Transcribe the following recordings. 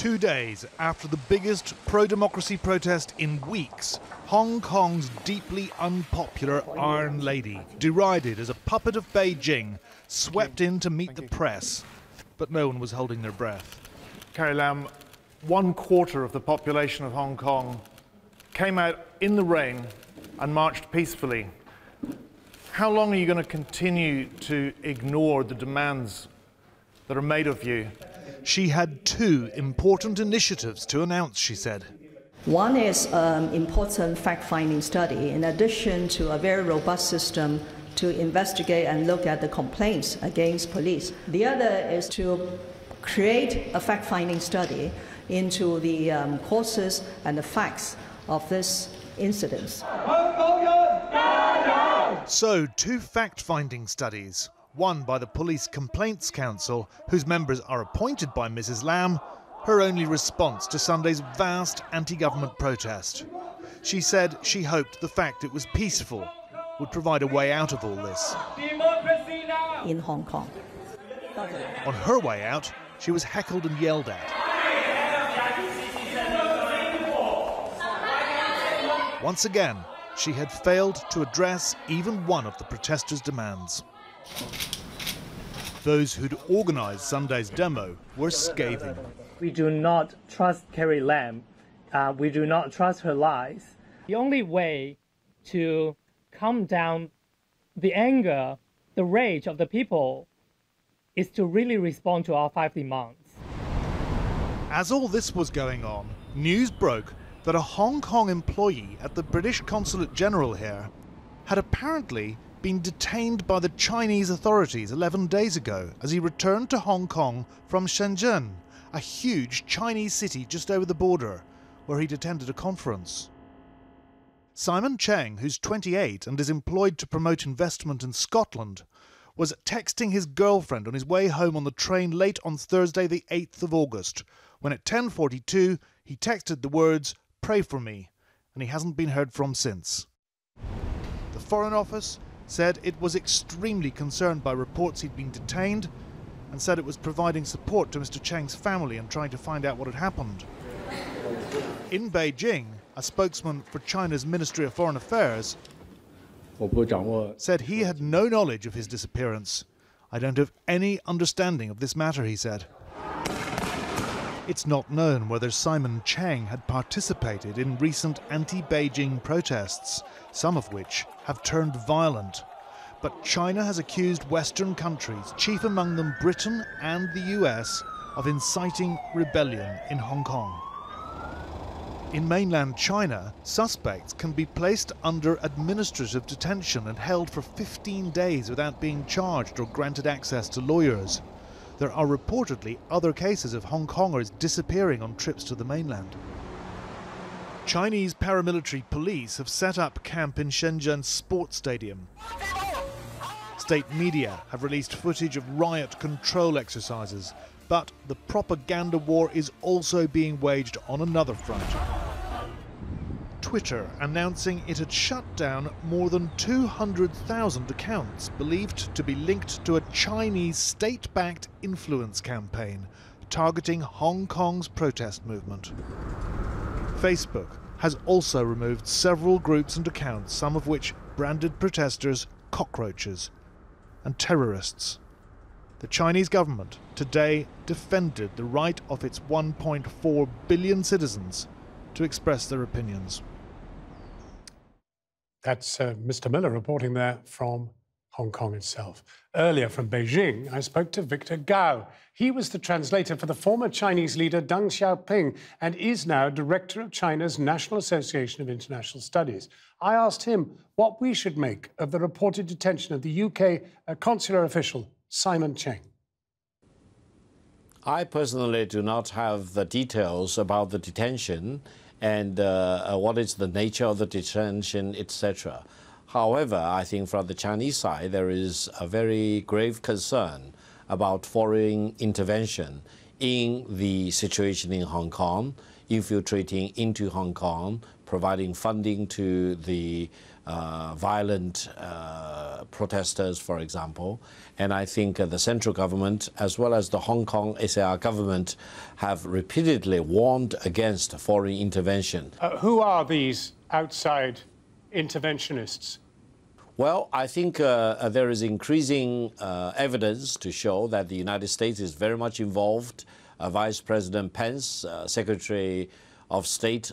2 days after the biggest pro-democracy protest in weeks, Hong Kong's deeply unpopular Iron Lady, derided as a puppet of Beijing, swept in to meet the press. But no one was holding their breath. Carrie Lam, 1/4 of the population of Hong Kong came out in the rain and marched peacefully. How long are you going to continue to ignore the demands that are made of you? She had two important initiatives to announce, she said. One is an important fact-finding study, in addition to a very robust system to investigate and look at the complaints against police. The other is to create a fact-finding study into the causes and the facts of this incident. So, two fact-finding studies. One by the Police Complaints Council, whose members are appointed by Mrs. Lam, her only response to Sunday's vast anti-government protest. She said she hoped the fact it was peaceful would provide a way out of all this. Democracy now. In Hong Kong. On her way out, she was heckled and yelled at. Once again, she had failed to address even one of the protesters' demands. Those who'd organised Sunday's demo were scathing. We do not trust Carrie Lam. We do not trust her lies. The only way to calm down the anger, the rage of the people, is to really respond to our 5 demands. As all this was going on, news broke that a Hong Kong employee at the British Consulate General here had apparently been detained by the Chinese authorities 11 days ago as he returned to Hong Kong from Shenzhen, a huge Chinese city just over the border, where he'd attended a conference. Simon Cheng, who's 28 and is employed to promote investment in Scotland, was texting his girlfriend on his way home on the train late on Thursday the 8th of August, when at 10:42 he texted the words, "Pray for me," and he hasn't been heard from since. The Foreign Office said it was extremely concerned by reports he'd been detained and said it was providing support to Mr. Cheng's family and trying to find out what had happened. In Beijing, a spokesman for China's Ministry of Foreign Affairs said he had no knowledge of his disappearance. "I don't have any understanding of this matter," he said. It's not known whether Simon Cheng had participated in recent anti-Beijing protests, some of which have turned violent. But China has accused Western countries, chief among them Britain and the US, of inciting rebellion in Hong Kong. In mainland China, suspects can be placed under administrative detention and held for 15 days without being charged or granted access to lawyers. There are reportedly other cases of Hong Kongers disappearing on trips to the mainland. Chinese paramilitary police have set up camp in Shenzhen's sports stadium. State media have released footage of riot control exercises, but the propaganda war is also being waged on another front. Twitter announcing it had shut down more than 200,000 accounts believed to be linked to a Chinese state-backed influence campaign targeting Hong Kong's protest movement. Facebook has also removed several groups and accounts, some of which branded protesters cockroaches and terrorists. The Chinese government today defended the right of its 1.4 billion citizens to express their opinions. That's Mr. Miller reporting there from Hong Kong itself. Earlier from Beijing, I spoke to Victor Gao. He was the translator for the former Chinese leader Deng Xiaoping and is now director of China's National Association of International Studies. I asked him what we should make of the reported detention of the UK consular official Simon Cheng. I personally do not have the details about the detention and what is the nature of the detention, etc. However, I think from the Chinese side, there is a very grave concern about foreign intervention in the situation in Hong Kong, infiltrating into Hong Kong, providing funding to the violent protesters, for example. And I think the central government, as well as the Hong Kong SAR government, have repeatedly warned against foreign intervention. Who are these outside interventionists? Well, I think there is increasing evidence to show that the United States is very much involved. Vice President Pence, Secretary of State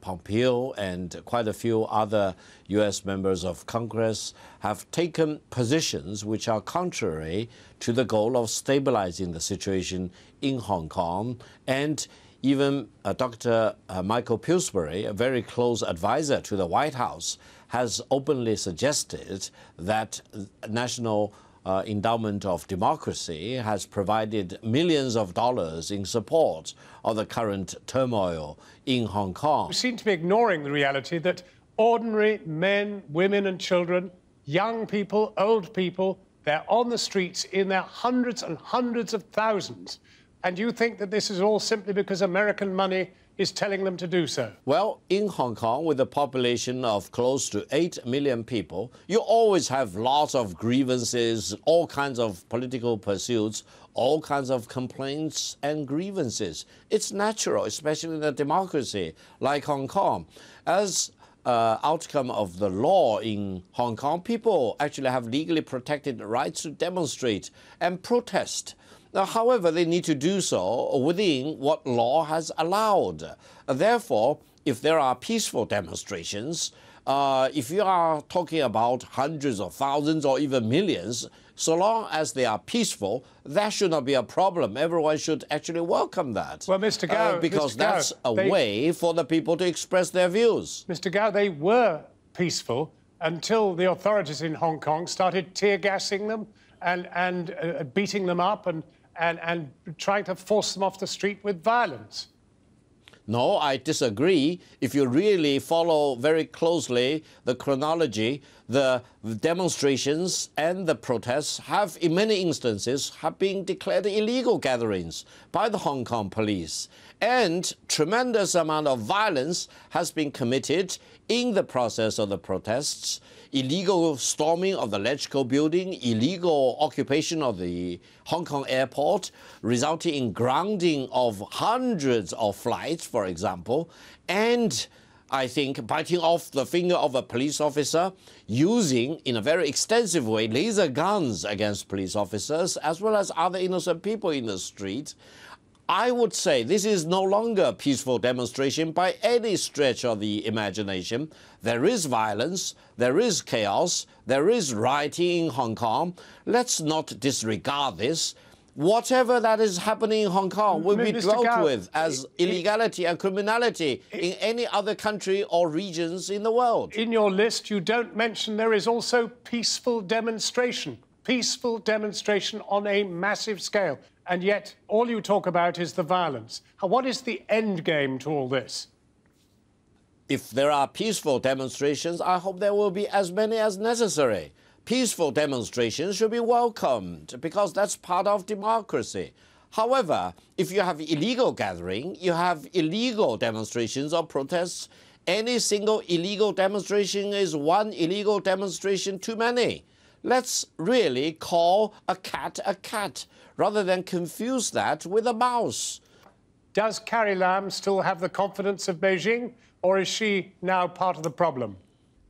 Pompeo, and quite a few other U.S. members of Congress have taken positions which are contrary to the goal of stabilizing the situation in Hong Kong. And even Dr. Michael Pillsbury, a very close advisor to the White House, has openly suggested that National Endowment of Democracy has provided millions of dollars in support of the current turmoil in Hong Kong. You seem to be ignoring the reality that ordinary men, women and children, young people, old people, they're on the streets in their hundreds and hundreds of thousands. And you think that this is all simply because American money is telling them to do so? Well, in Hong Kong, with a population of close to 8 million people, you always have lots of grievances, all kinds of political pursuits, all kinds of complaints and grievances. It's natural, especially in a democracy like Hong Kong. As outcome of the law in Hong Kong, people actually have legally protected rights to demonstrate and protest. Now, however, they need to do so within what law has allowed. Therefore, if there are peaceful demonstrations, if you are talking about hundreds of thousands or even millions, so long as they are peaceful, that should not be a problem. Everyone should actually welcome that. Well, Mr. Gao, because Mr. Gao, that's a way for the people to express their views. Mr. Gao, they were peaceful until the authorities in Hong Kong started tear gassing them and beating them up and trying to force them off the street with violence. No, I disagree. If you really follow very closely the chronology, the demonstrations and the protests have, in many instances, have been declared illegal gatherings by the Hong Kong police. And tremendous amount of violence has been committed in the process of the protests. Illegal storming of the Legco building, illegal occupation of the Hong Kong airport, resulting in grounding of hundreds of flights, for example, and I think biting off the finger of a police officer, using, in a very extensive way, laser guns against police officers, as well as other innocent people in the street. I would say this is no longer a peaceful demonstration by any stretch of the imagination. There is violence, there is chaos, there is rioting in Hong Kong. Let's not disregard this. Whatever that is happening in Hong Kong will be dealt with as illegality and criminality in any other country or regions in the world. In your list, you don't mention there is also peaceful demonstration on a massive scale. And yet, all you talk about is the violence. What is the end game to all this? If there are peaceful demonstrations, I hope there will be as many as necessary. Peaceful demonstrations should be welcomed, because that's part of democracy. However, if you have illegal gathering, you have illegal demonstrations or protests. Any single illegal demonstration is one illegal demonstration too many. Let's really call a cat, rather than confuse that with a mouse. Does Carrie Lam still have the confidence of Beijing, or is she now part of the problem?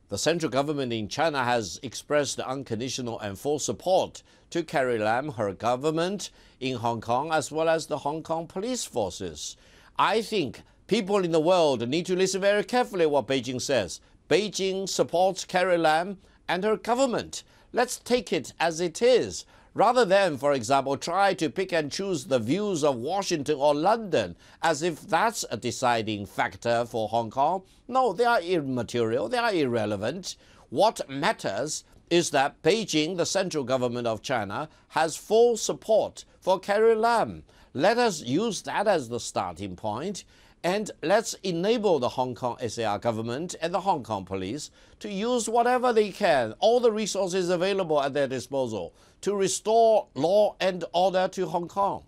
The central government in China has expressed unconditional and full support to Carrie Lam, her government in Hong Kong, as well as the Hong Kong police forces. I think people in the world need to listen very carefully what Beijing says. Beijing supports Carrie Lam and her government. Let's take it as it is, rather than, for example, try to pick and choose the views of Washington or London as if that's a deciding factor for Hong Kong. No, they are immaterial, they are irrelevant. What matters is that Beijing, the central government of China, has full support for Carrie Lam. Let us use that as the starting point, and let's enable the Hong Kong SAR government and the Hong Kong police to use whatever they can, all the resources available at their disposal, to restore law and order to Hong Kong.